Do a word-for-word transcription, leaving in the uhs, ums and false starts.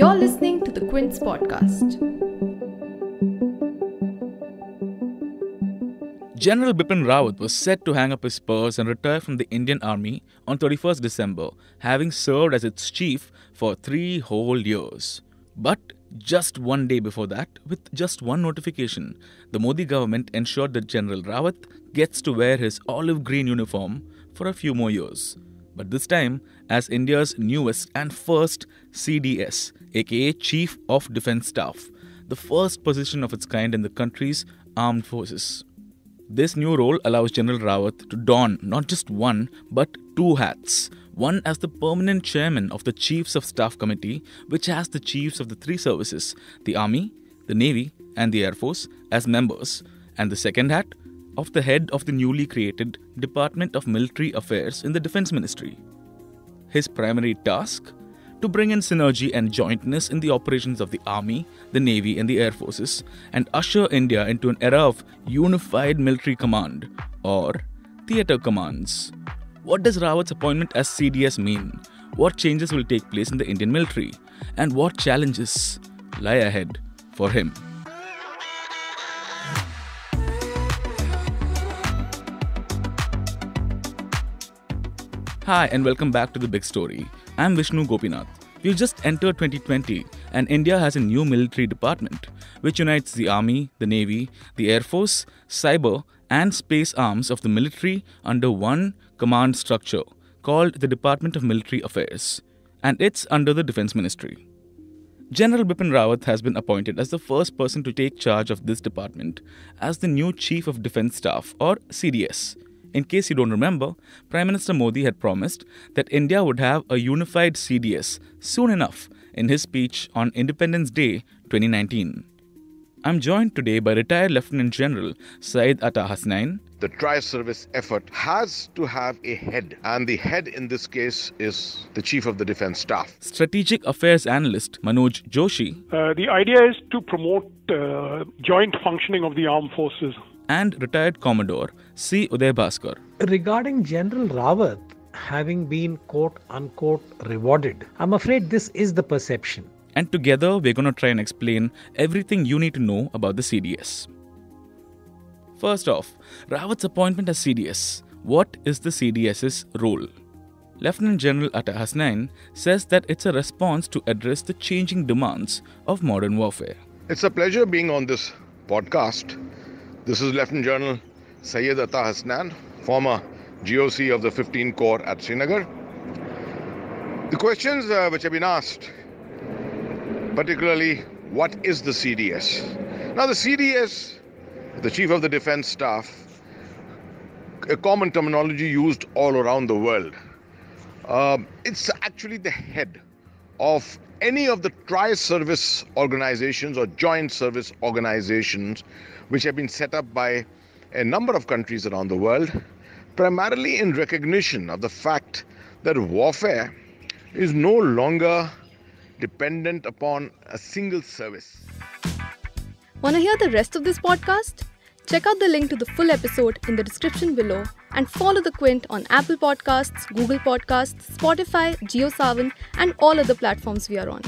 You're listening to The Quint's podcast. General Bipin Rawat was set to hang up his spurs and retire from the Indian Army on thirty-first December, having served as its chief for three whole years. But just one day before that, with just one notification, the Modi government ensured that General Rawat gets to wear his olive green uniform for a few more years. But this time, as India's newest and first C D S, aka Chief of Defence Staff, the first position of its kind in the country's armed forces. This new role allows General Rawat to don not just one, but two hats. One as the permanent chairman of the Chiefs of Staff Committee, which has the chiefs of the three services, the Army, the Navy and the Air Force, as members. And the second hat, of the head of the newly created Department of Military Affairs in the Defence Ministry. His primary task? To bring in synergy and jointness in the operations of the Army, the Navy and the Air Forces, and usher India into an era of unified military command, or theatre commands. What does Rawat's appointment as C D S mean? What changes will take place in the Indian military? And what challenges lie ahead for him? Hi and welcome back to The Big Story. I'm Vishnu Gopinath. We've just entered twenty twenty and India has a new military department which unites the Army, the Navy, the Air Force, Cyber and Space arms of the military under one command structure called the Department of Military Affairs, and it's under the Defence Ministry. General Bipin Rawat has been appointed as the first person to take charge of this department as the new Chief of Defence Staff, or C D S. In case you don't remember, Prime Minister Modi had promised that India would have a unified C D S soon enough in his speech on Independence Day twenty nineteen. I'm joined today by retired Lieutenant General Syed Ata Hasnain. The tri-service effort has to have a head, and the head in this case is the Chief of the Defence Staff. Strategic Affairs Analyst Manoj Joshi. Uh, the idea is to promote uh, joint functioning of the armed forces. And retired Commodore C Uday Bhaskar. Regarding General Rawat having been quote-unquote rewarded, I'm afraid this is the perception. And together we're going to try and explain everything you need to know about the C D S. First off, Rawat's appointment as C D S. What is the CDS's role? Lieutenant General Ata Hasnain says that it's a response to address the changing demands of modern warfare. It's a pleasure being on this podcast. This is Lieutenant General Syed Ata Hasnain, former G O C of the fifteen Corps at Srinagar. The questions uh, which have been asked, particularly, what is the C D S? Now the C D S, the Chief of the Defence Staff, a common terminology used all around the world. Uh, it's actually the head of any of the tri-service organizations or joint service organizations which have been set up by a number of countries around the world, primarily in recognition of the fact that warfare is no longer dependent upon a single service. Want to hear the rest of this podcast? Check out the link to the full episode in the description below and follow The Quint on Apple Podcasts, Google Podcasts, Spotify, JioSaavn and all other platforms we are on.